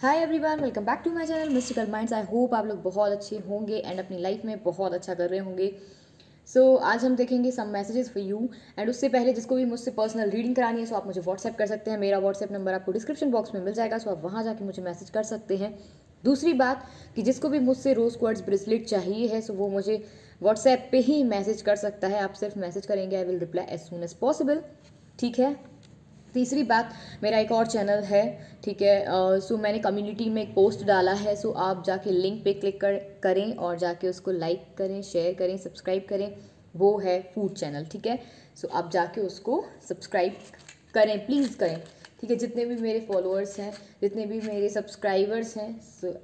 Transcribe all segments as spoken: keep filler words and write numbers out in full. Hi everyone, welcome back to my channel Mystical Minds. I hope आप लोग बहुत अच्छे होंगे एंड अपनी लाइफ में बहुत अच्छा कर रहे होंगे। सो so, आज हम देखेंगे some messages for you. And उससे पहले जिसको भी मुझसे पर्सनल रीडिंग करानी है सो so आप मुझे व्हाट्सएप कर सकते हैं। मेरा व्हाट्सएप नंबर आपको डिस्क्रिप्शन बॉक्स में मिल जाएगा, सो so आप वहाँ जाके मुझे मैसेज कर सकते हैं। दूसरी बात कि जिसको भी मुझसे रोज क्वार्ट्स ब्रेसलेट चाहिए है सो so वो मुझे व्हाट्सएप पे ही मैसेज कर सकता है। आप सिर्फ मैसेज करेंगे, I will reply as soon as possible, ठीक है। तीसरी बात, मेरा एक और चैनल है, ठीक है। सो uh, so मैंने कम्युनिटी में एक पोस्ट डाला है, सो so आप जाके लिंक पे क्लिक कर करें और जाके उसको लाइक करें, शेयर करें, सब्सक्राइब करें। वो है फूड चैनल, ठीक है। सो so आप जाके उसको सब्सक्राइब करें, प्लीज़ करें, ठीक है। जितने भी मेरे फॉलोअर्स हैं, जितने भी मेरे सब्सक्राइबर्स हैं, so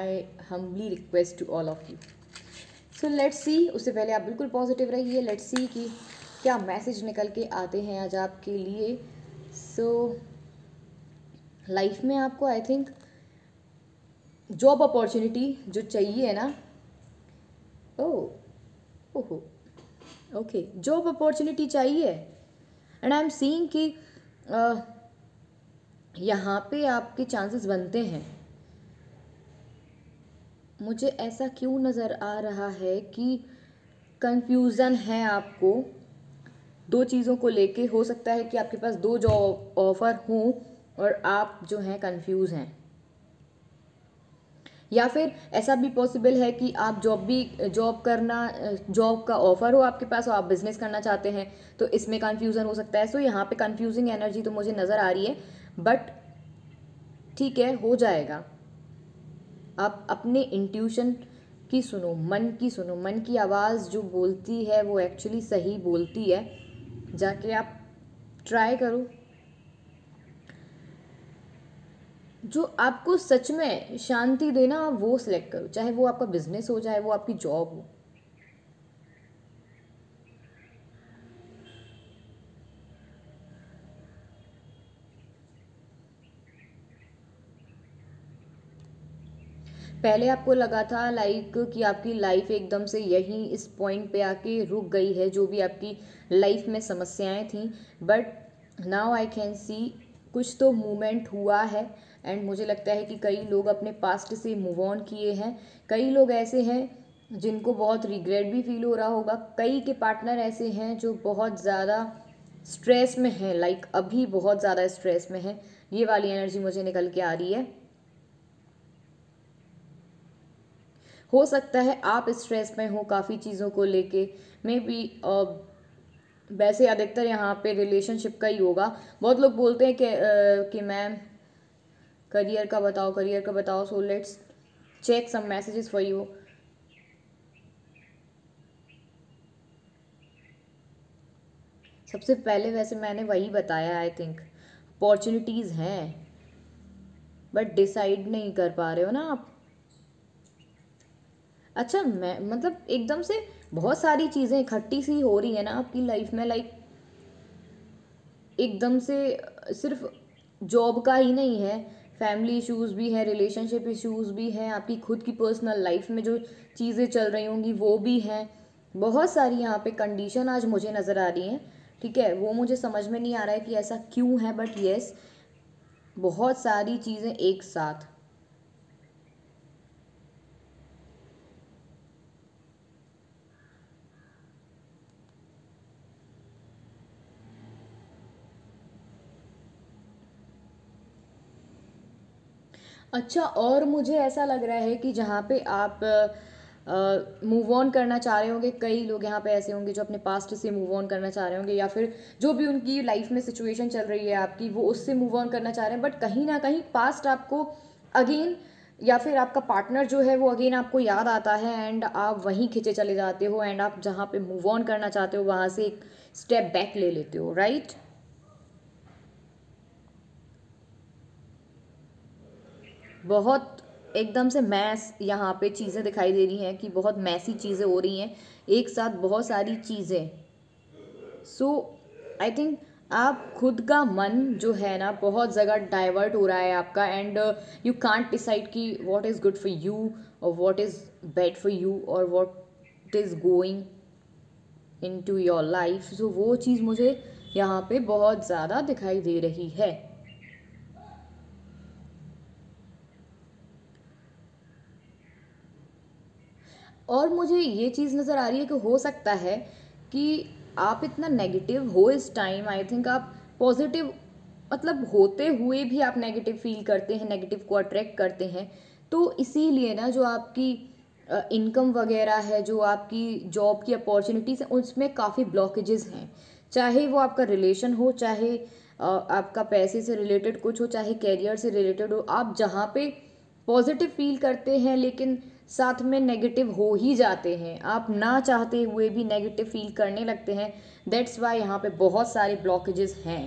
I humbly request to all of you. So let's see, उससे पहले आप बिल्कुल पॉजिटिव रहिए। लेट्स सी कि क्या मैसेज निकल के आते हैं आज आपके लिए। सो so, लाइफ में आपको आई थिंक जॉब अपॉर्चुनिटी जो चाहिए है ना, ओ ओहो ओके, जॉब अपॉर्चुनिटी चाहिए। एंड आई एम सीइंग कि uh, यहाँ पे आपके चांसेस बनते हैं। मुझे ऐसा क्यों नज़र आ रहा है कि कंफ्यूजन है आपको दो चीज़ों को लेके। हो सकता है कि आपके पास दो जॉब ऑफर हों और आप जो हैं कंफ्यूज हैं, या फिर ऐसा भी पॉसिबल है कि आप जॉब भी जॉब करना जॉब का ऑफ़र हो आपके पास और आप बिज़नेस करना चाहते हैं, तो इसमें कन्फ्यूज़न हो सकता है। सो यहाँ पे कन्फ्यूजिंग एनर्जी तो मुझे नज़र आ रही है, बट ठीक है, हो जाएगा। आप अपने इंट्यूशन की सुनो, मन की सुनो। मन की आवाज़ जो बोलती है वो एक्चुअली सही बोलती है, जाके आप ट्राई करो। जो आपको सच में शांति देना आप वो सिलेक्ट करो, चाहे वो आपका बिजनेस हो, चाहे वो आपकी जॉब हो। पहले आपको लगा था लाइक कि आपकी लाइफ एकदम से यहीं इस पॉइंट पे आके रुक गई है, जो भी आपकी लाइफ में समस्याएं थीं, but now I can see कुछ तो मूवमेंट हुआ है। एंड मुझे लगता है कि कई लोग अपने पास्ट से मूव ऑन किए हैं। कई लोग ऐसे हैं जिनको बहुत रिग्रेट भी फील हो रहा होगा। कई के पार्टनर ऐसे हैं जो बहुत ज़्यादा स्ट्रेस में हैं, लाइक अभी बहुत ज़्यादा स्ट्रेस में हैं। ये वाली एनर्जी मुझे निकल के आ रही है। हो सकता है आप स्ट्रेस में हो काफ़ी चीज़ों को लेके, मे बी। वैसे अधिकतर यहाँ पे रिलेशनशिप का ही होगा। बहुत लोग बोलते हैं कि uh, कि मैम करियर का बताओ, करियर का बताओ। So let's check some messages for you. सबसे पहले वैसे मैंने वही बताया, आई थिंक अपॉर्चुनिटीज़ हैं बट डिसाइड नहीं कर पा रहे हो ना आप। अच्छा, मैं मतलब एकदम से बहुत सारी चीज़ें इकट्ठी सी हो रही है ना आपकी लाइफ में, लाइक एकदम से। सिर्फ जॉब का ही नहीं है, फैमिली इश्यूज़ भी है, रिलेशनशिप इश्यूज़ भी हैं, आपकी खुद की पर्सनल लाइफ में जो चीज़ें चल रही होंगी वो भी हैं। बहुत सारी यहाँ पे कंडीशन आज मुझे नज़र आ रही हैं, ठीक है। वो मुझे समझ में नहीं आ रहा है कि ऐसा क्यों है, बट येस, बहुत सारी चीज़ें एक साथ। अच्छा, और मुझे ऐसा लग रहा है कि जहाँ पे आप मूव ऑन करना चाह रहे होंगे, कई लोग यहाँ पे ऐसे होंगे जो अपने पास्ट से मूव ऑन करना चाह रहे होंगे, या फिर जो भी उनकी लाइफ में सिचुएशन चल रही है आपकी, वो उससे मूव ऑन करना चाह रहे हैं। बट कहीं ना कहीं पास्ट आपको अगेन, या फिर आपका पार्टनर जो है वो अगेन आपको याद आता है एंड आप वहीं खिंचे चले जाते हो। एंड आप जहाँ पर मूव ऑन करना चाहते हो वहाँ से एक स्टेप बैक ले लेते हो, राइट। बहुत एकदम से मैस यहाँ पे चीज़ें दिखाई दे रही हैं कि बहुत मैसी चीज़ें हो रही हैं एक साथ, बहुत सारी चीज़ें। सो आई थिंक आप खुद का मन जो है ना बहुत जगह डाइवर्ट हो रहा है आपका। एंड यू कांट डिसाइड कि what is good for you और what is bad for you और what is going in to your life. So वो चीज़ मुझे यहाँ पे बहुत ज़्यादा दिखाई दे रही है। और मुझे ये चीज़ नज़र आ रही है कि हो सकता है कि आप इतना नेगेटिव हो इस टाइम, आई थिंक आप पॉजिटिव मतलब होते हुए भी आप नेगेटिव फील करते हैं, नेगेटिव को अट्रैक्ट करते हैं। तो इसीलिए ना जो आपकी इनकम वगैरह है, जो आपकी जॉब की अपॉर्चुनिटीज़ हैं, उसमें काफ़ी ब्लॉकेजेस हैं। चाहे वो आपका रिलेशन हो, चाहे आपका पैसे से रिलेटेड कुछ हो, चाहे कैरियर से रिलेटेड हो, आप जहाँ पे पॉजिटिव फील करते हैं लेकिन साथ में नेगेटिव हो ही जाते हैं, आप ना चाहते हुए भी नेगेटिव फील करने लगते हैं। दैट्स वाई यहाँ पे बहुत सारे ब्लॉकेजेस हैं।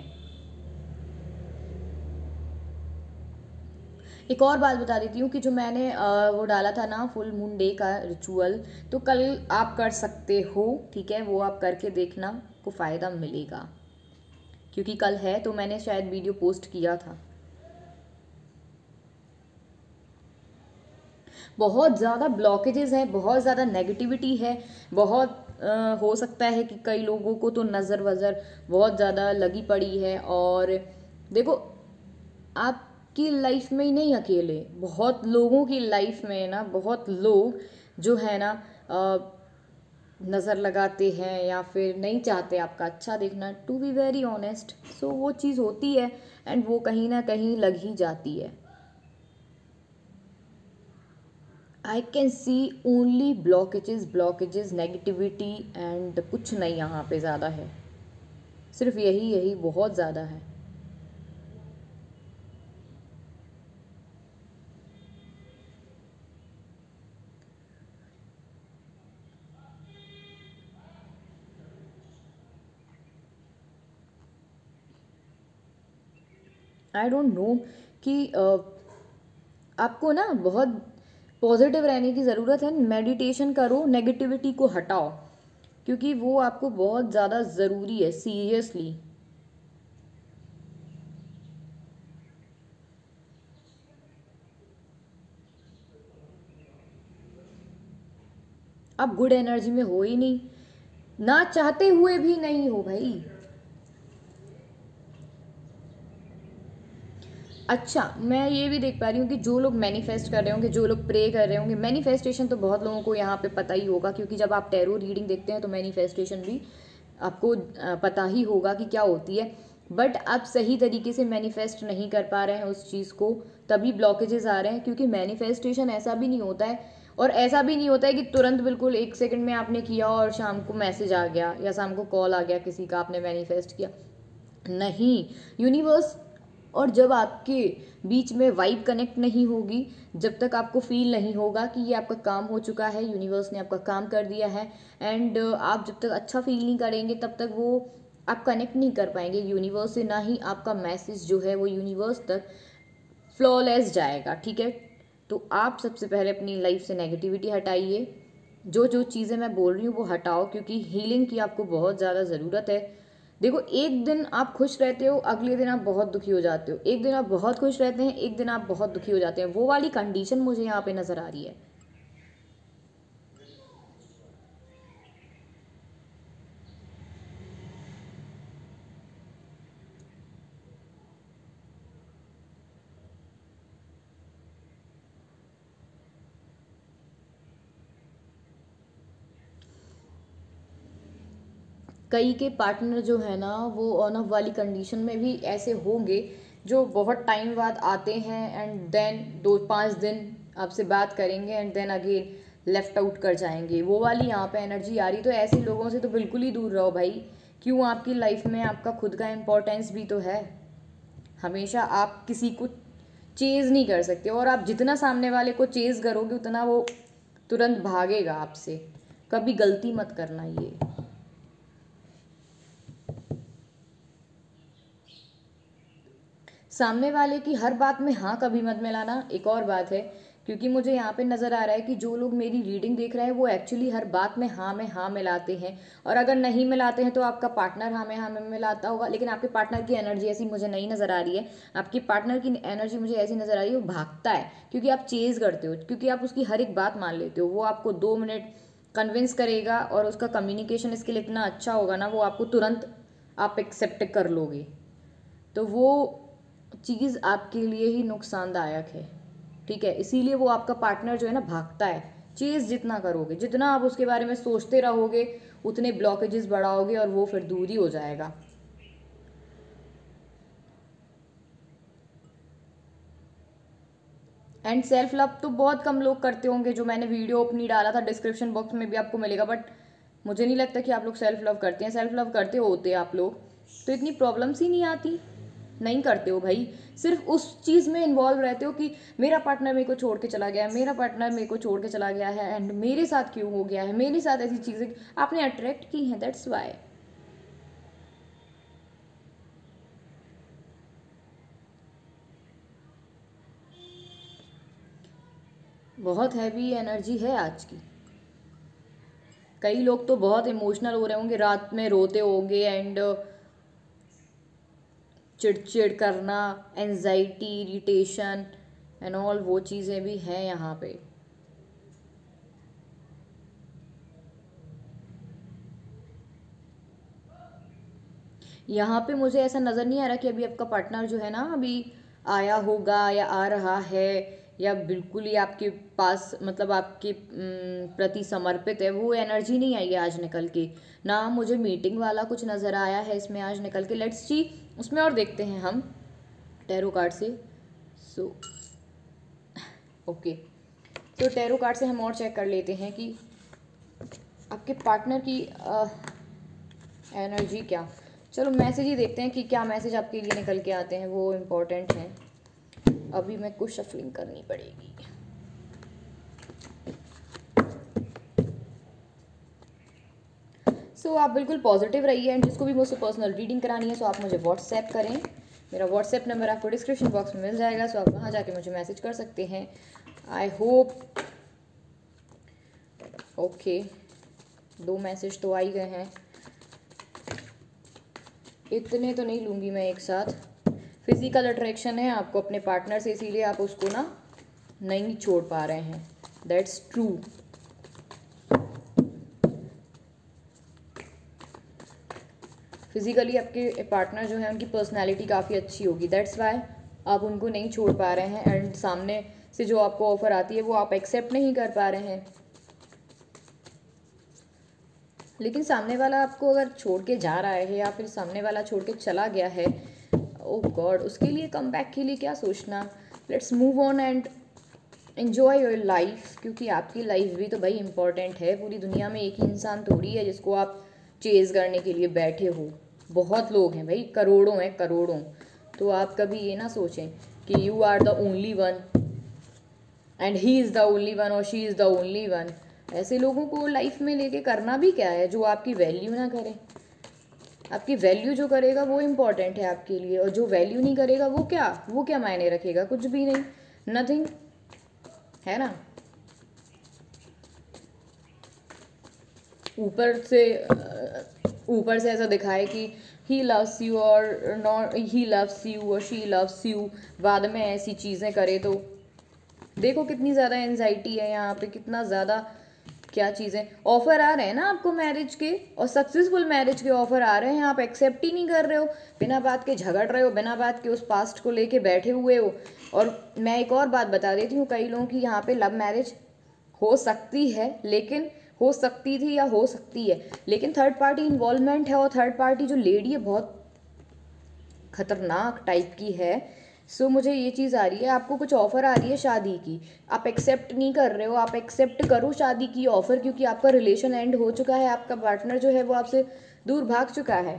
एक और बात बता देती हूँ कि जो मैंने आ, वो डाला था ना फुल मून डे का रिचुअल, तो कल आप कर सकते हो, ठीक है, वो आप करके देखना, आपको फ़ायदा मिलेगा, क्योंकि कल है तो मैंने शायद वीडियो पोस्ट किया था। बहुत ज़्यादा ब्लॉकेजेस हैं, बहुत ज़्यादा नेगेटिविटी है, बहुत आ, हो सकता है कि कई लोगों को तो नज़र वज़र बहुत ज़्यादा लगी पड़ी है। और देखो आप की लाइफ में ही नहीं अकेले, बहुत लोगों की लाइफ में ना बहुत लोग जो है ना नज़र लगाते हैं या फिर नहीं चाहते आपका अच्छा देखना, to be very honest. So वो चीज़ होती है एंड वो कहीं ना कहीं लग ही जाती है। I can see only blockages, blockages, negativity and कुछ नहीं यहाँ पे ज़्यादा है, सिर्फ यही यही बहुत ज़्यादा है। आई डोंट नो कि uh, आपको ना बहुत पॉजिटिव रहने की ज़रूरत है। मेडिटेशन करो, नेगेटिविटी को हटाओ, क्योंकि वो आपको बहुत ज़्यादा ज़रूरी है, सीरियसली। आप गुड एनर्जी में हो ही नहीं, ना चाहते हुए भी नहीं हो भाई। अच्छा, मैं ये भी देख पा रही हूँ कि जो लोग मैनिफेस्ट कर रहे होंगे, जो लोग प्रे कर रहे होंगे, मैनिफेस्टेशन तो बहुत लोगों को यहाँ पे पता ही होगा, क्योंकि जब आप टैरो रीडिंग देखते हैं तो मैनिफेस्टेशन भी आपको पता ही होगा कि क्या होती है। बट आप सही तरीके से मैनिफेस्ट नहीं कर पा रहे हैं उस चीज़ को, तभी ब्लॉकेजेस आ रहे हैं। क्योंकि मैनिफेस्टेशन ऐसा भी नहीं होता है, और ऐसा भी नहीं होता है कि तुरंत बिल्कुल एक सेकेंड में आपने किया और शाम को मैसेज आ गया या शाम को कॉल आ गया किसी का, आपने मैनिफेस्ट किया। नहीं, यूनिवर्स और जब आपके बीच में वाइब कनेक्ट नहीं होगी, जब तक आपको फील नहीं होगा कि ये आपका काम हो चुका है, यूनिवर्स ने आपका काम कर दिया है, एंड आप जब तक अच्छा फील नहीं करेंगे तब तक वो आप कनेक्ट नहीं कर पाएंगे यूनिवर्स से, ना ही आपका मैसेज जो है वो यूनिवर्स तक फ्लॉलेस जाएगा, ठीक है। तो आप सबसे पहले अपनी लाइफ से नेगेटिविटी हटाइए, जो जो चीज़ें मैं बोल रही हूँ वो हटाओ, क्योंकि हीलिंग की आपको बहुत ज़्यादा ज़रूरत है। देखो, एक दिन आप खुश रहते हो, अगले दिन आप बहुत दुखी हो जाते हो, एक दिन आप बहुत खुश रहते हैं, एक दिन आप बहुत दुखी हो जाते हैं, वो वाली कंडीशन मुझे यहाँ पे नज़र आ रही है। कई के पार्टनर जो है ना वो ऑन ऑफ वाली कंडीशन में भी ऐसे होंगे जो बहुत टाइम बाद आते हैं, एंड देन दो पाँच दिन आपसे बात करेंगे and then again left out कर जाएंगे, वो वाली यहाँ पे एनर्जी आ रही। तो ऐसे लोगों से तो बिल्कुल ही दूर रहो भाई, क्यों? आपकी लाइफ में आपका खुद का इम्पोर्टेंस भी तो है। हमेशा आप किसी को चेज़ नहीं कर सकते, और आप जितना सामने वाले को चेज़ करोगे उतना वो तुरंत भागेगा आपसे। कभी गलती मत करना ये। सामने वाले की हर बात में हाँ कभी मत मिलाना, एक और बात है, क्योंकि मुझे यहाँ पे नज़र आ रहा है कि जो लोग मेरी रीडिंग देख रहे हैं वो एक्चुअली हर बात में हाँ में हाँ मिलाते हैं, और अगर नहीं मिलाते हैं तो आपका पार्टनर हाँ में हाँ में मिलाता होगा। लेकिन आपके पार्टनर की एनर्जी ऐसी मुझे नहीं नज़र आ रही है, आपके पार्टनर की एनर्जी मुझे ऐसी नज़र आ रही है वो भागता है, क्योंकि आप चेज़ करते हो, क्योंकि आप उसकी हर एक बात मान लेते हो। वो आपको दो मिनट कन्विंस करेगा, और उसका कम्युनिकेशन स्किल इतना अच्छा होगा ना, वो आपको तुरंत आप एक्सेप्ट कर लोगे, तो वो चीज़ आपके लिए ही नुकसानदायक है, ठीक है। इसीलिए वो आपका पार्टनर जो है ना भागता है, चीज़ जितना करोगे, जितना आप उसके बारे में सोचते रहोगे, उतने ब्लॉकेजेस बढ़ाओगे और वो फिर दूर ही हो जाएगा। एंड सेल्फ लव तो बहुत कम लोग करते होंगे, जो मैंने वीडियो अपनी डाला था डिस्क्रिप्शन बॉक्स में भी आपको मिलेगा, बट मुझे नहीं लगता कि आप लोग सेल्फ लव करते हैं। सेल्फ लव करते होते आप लोग तो इतनी प्रॉब्लम्स ही नहीं आती। नहीं करते हो भाई, सिर्फ उस चीज़ में इन्वॉल्व रहते हो कि मेरा पार्टनर मेरे को छोड़ के चला गया है, मेरा पार्टनर मेरे को छोड़ के चला गया है, एंड मेरे साथ क्यों हो गया है, मेरे साथ ऐसी चीज़ें आपने अट्रैक्ट की हैं, दैट्स वाई। बहुत हैवी एनर्जी है आज की। कई लोग तो बहुत इमोशनल हो रहे होंगे, रात में रोते होंगे, एंड चिड़चिड़ करना, एंजाइटी, इरिटेशन एंड ऑल वो चीज़ें भी हैं यहाँ पे। यहाँ पे मुझे ऐसा नज़र नहीं आ रहा कि अभी आपका पार्टनर जो है ना अभी आया होगा या आ रहा है या बिल्कुल ही आपके पास मतलब आपके प्रति समर्पित है, वो एनर्जी नहीं आई है आज निकल के। ना मुझे मीटिंग वाला कुछ नज़र आया है इसमें आज निकल के। लेट्स सी उसमें और देखते हैं हम टैरो कार्ड से। सो ओके, तो टैरो कार्ड से हम और चेक कर लेते हैं कि आपके पार्टनर की आ, एनर्जी क्या। चलो मैसेज ही देखते हैं कि क्या मैसेज आपके लिए निकल के आते हैं, वो इम्पोर्टेंट हैं। अभी मैं कुछ शफलिंग करनी पड़ेगी। सो so, आप बिल्कुल पॉजिटिव रहिए। एंड जिसको भी मुझसे पर्सनल रीडिंग करानी है सो so आप मुझे व्हाट्सएप करें। मेरा व्हाट्सएप नंबर आपको डिस्क्रिप्शन बॉक्स में मिल जाएगा, सो so आप वहाँ जाके मुझे मैसेज कर सकते हैं। आई होप ओके, दो मैसेज तो आ ही गए हैं, इतने तो नहीं लूँगी मैं एक साथ। फिजिकल अट्रैक्शन है आपको अपने पार्टनर से, इसीलिए आप उसको ना नहीं छोड़ पा रहे हैं, दैट्स ट्रू। फिजिकली आपके पार्टनर जो है उनकी पर्सनालिटी काफ़ी अच्छी होगी, दैट्स वाई आप उनको नहीं छोड़ पा रहे हैं। एंड सामने से जो आपको ऑफर आती है वो आप एक्सेप्ट नहीं कर पा रहे हैं, लेकिन सामने वाला आपको अगर छोड़ के जा रहा है या फिर सामने वाला छोड़ के चला गया है, ओह गॉड, उसके लिए कम बैक के लिए क्या सोचना। Let's move on and enjoy your life, क्योंकि आपकी लाइफ भी तो भाई इम्पॉर्टेंट है। पूरी दुनिया में एक ही इंसान थोड़ी है जिसको आप चेज़ करने के लिए बैठे हो, बहुत लोग हैं भाई, करोड़ों हैं करोड़ों। तो आप कभी ये ना सोचें कि you are the only one and he is the only one और she is the only one. ऐसे लोगों को लाइफ में लेके करना भी क्या है जो आपकी वैल्यू ना करें। आपकी वैल्यू जो करेगा वो इम्पॉर्टेंट है आपके लिए, और जो वैल्यू नहीं करेगा वो क्या वो क्या मायने रखेगा, कुछ भी नहीं, नथिंग, है ना। ऊपर से ऊपर से ऐसा दिखाए कि ही लव्स यू और नॉट ही लव्स यू और शी लव्स यू, बाद में ऐसी चीज़ें करे तो देखो कितनी ज़्यादा एंजाइटी है यहाँ पे, कितना ज़्यादा क्या चीज़ें। ऑफ़र आ रहे हैं ना आपको मैरिज के, और सक्सेसफुल मैरिज के ऑफ़र आ रहे हैं, आप एक्सेप्ट ही नहीं कर रहे हो, बिना बात के झगड़ रहे हो, बिना बात के उस पास्ट को लेके बैठे हुए हो। और मैं एक और बात बता देती हूँ, कई लोगों की यहाँ पे लव मैरिज हो सकती है, लेकिन हो सकती थी या हो सकती है, लेकिन थर्ड पार्टी इन्वॉल्वमेंट है, और थर्ड पार्टी जो लेडी है बहुत ख़तरनाक टाइप की है। सो so, मुझे ये चीज़ आ रही है, आपको कुछ ऑफ़र आ रही है शादी की, आप एक्सेप्ट नहीं कर रहे हो। आप एक्सेप्ट करो शादी की ऑफ़र, क्योंकि आपका रिलेशन एंड हो चुका है, आपका पार्टनर जो है वो आपसे दूर भाग चुका है,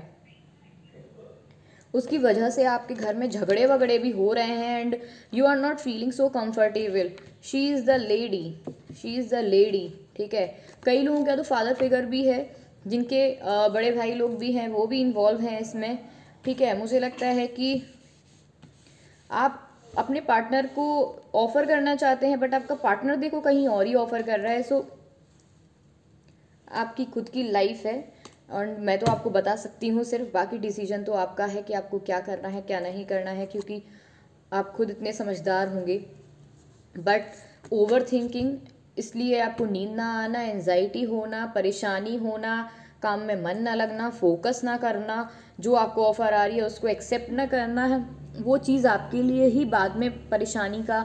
उसकी वजह से आपके घर में झगड़े वगड़े भी हो रहे हैं, and you are not feeling so comfortable. She is the lady, she is the lady, ठीक है। कई लोगों का तो फादर फिगर भी है, जिनके बड़े भाई लोग भी हैं, वो भी इन्वॉल्व हैं इसमें, ठीक है। मुझे लगता है कि आप अपने पार्टनर को ऑफ़र करना चाहते हैं, बट आपका पार्टनर देखो कहीं और ही ऑफ़र कर रहा है। सो आपकी खुद की लाइफ है और मैं तो आपको बता सकती हूँ सिर्फ, बाकी डिसीजन तो आपका है कि आपको क्या करना है क्या नहीं करना है, क्योंकि आप खुद इतने समझदार होंगे। बट ओवर थिंकिंग, इसलिए आपको नींद ना आना, एंजाइटी होना, परेशानी होना, काम में मन ना लगना, फोकस ना करना, जो आपको ऑफ़र आ रही है उसको एक्सेप्ट ना करना है, वो चीज़ आपके लिए ही बाद में परेशानी का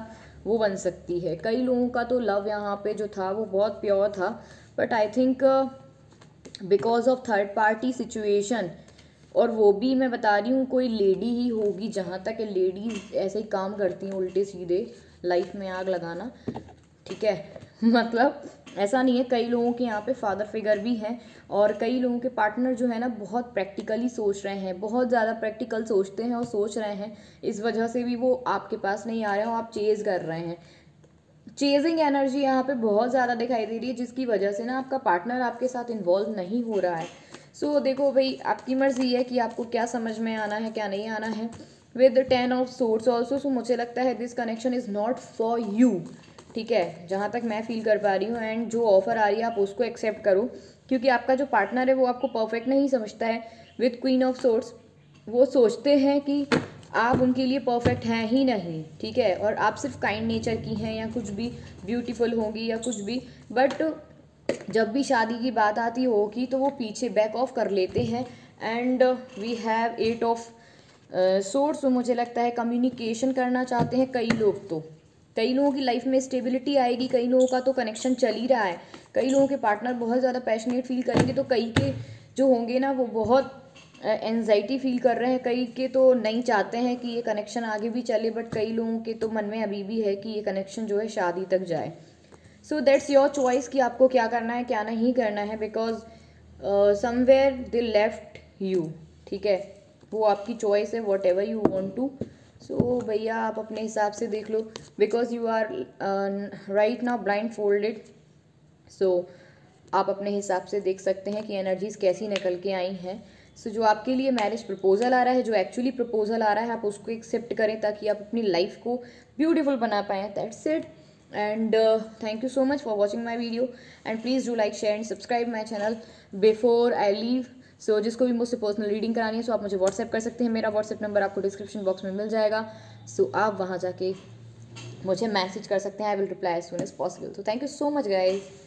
वो बन सकती है। कई लोगों का तो लव यहाँ पे जो था वो बहुत प्योर था, but I think because of third party situation, और वो भी मैं बता रही हूँ कोई लेडी ही होगी, जहाँ तक लेडीज़ ऐसे ही काम करती हैं उल्टे सीधे, लाइफ में आग लगाना, ठीक है। मतलब ऐसा नहीं है, कई लोगों के यहाँ पे फादर फिगर भी हैं, और कई लोगों के पार्टनर जो है ना बहुत प्रैक्टिकली सोच रहे हैं, बहुत ज़्यादा प्रैक्टिकल सोचते हैं और सोच रहे हैं, इस वजह से भी वो आपके पास नहीं आ रहे हो, आप चेज़ कर रहे हैं। चेजिंग एनर्जी यहाँ पे बहुत ज़्यादा दिखाई दे रही है, जिसकी वजह से ना आपका पार्टनर आपके साथ इन्वॉल्व नहीं हो रहा है। सो so, देखो भाई आपकी मर्जी है कि आपको क्या समझ में आना है क्या नहीं आना है। With ten of swords also, so मुझे लगता है this connection is not for you, ठीक है, जहाँ तक मैं फील कर पा रही हूँ। एंड जो ऑफ़र आ रही है आप उसको एक्सेप्ट करो, क्योंकि आपका जो पार्टनर है वो आपको परफेक्ट नहीं समझता है। विद क्वीन ऑफ सोर्ड्स, वो सोचते हैं कि आप उनके लिए परफेक्ट हैं ही नहीं, ठीक है, और आप सिर्फ काइंड नेचर की हैं या कुछ भी ब्यूटीफुल होंगी या कुछ भी, बट जब भी शादी की बात आती होगी तो वो पीछे बैक ऑफ कर लेते हैं। And we have eight of swords, तो मुझे लगता है कम्युनिकेशन करना चाहते हैं कई लोग। तो कई लोगों की लाइफ में स्टेबिलिटी आएगी, कई लोगों का तो कनेक्शन चल ही रहा है, कई लोगों के पार्टनर बहुत ज़्यादा पैशनेट फील करेंगे, तो कई के जो होंगे ना वो बहुत एंजाइटी फील कर रहे हैं, कई के तो नहीं चाहते हैं कि ये कनेक्शन आगे भी चले, बट कई लोगों के तो मन में अभी भी है कि ये कनेक्शन जो है शादी तक जाए। सो दैट्स योर चॉइस कि आपको क्या करना है क्या नहीं करना है, because somewhere they left you, ठीक है, वो आपकी चॉइस है, whatever you want to. So भैया आप अपने हिसाब से देख लो, because you are right now blindfolded. So आप अपने हिसाब से देख सकते हैं कि एनर्जीज़ कैसी निकल के आई हैं। सो so, जो आपके लिए मैरिज प्रपोज़ल आ रहा है, जो एक्चुअली प्रपोज़ल आ रहा है, आप उसको एक्सेप्ट करें ताकि आप अपनी लाइफ को ब्यूटीफुल बना पाएँ। That's it, and thank you so much for watching my video, and please do like share and subscribe my channel before I leave. So so, जिसको भी मुझसे पर्सनल रीडिंग करानी है सो so आप मुझे व्हाट्सएप कर सकते हैं, मेरा व्हाट्सएप नंबर आपको डिस्क्रिप्शन बॉक्स में मिल जाएगा। सो so, आप वहाँ जाके मुझे मैसेज कर सकते हैं, I will reply as soon as possible. तो thank you so much guys.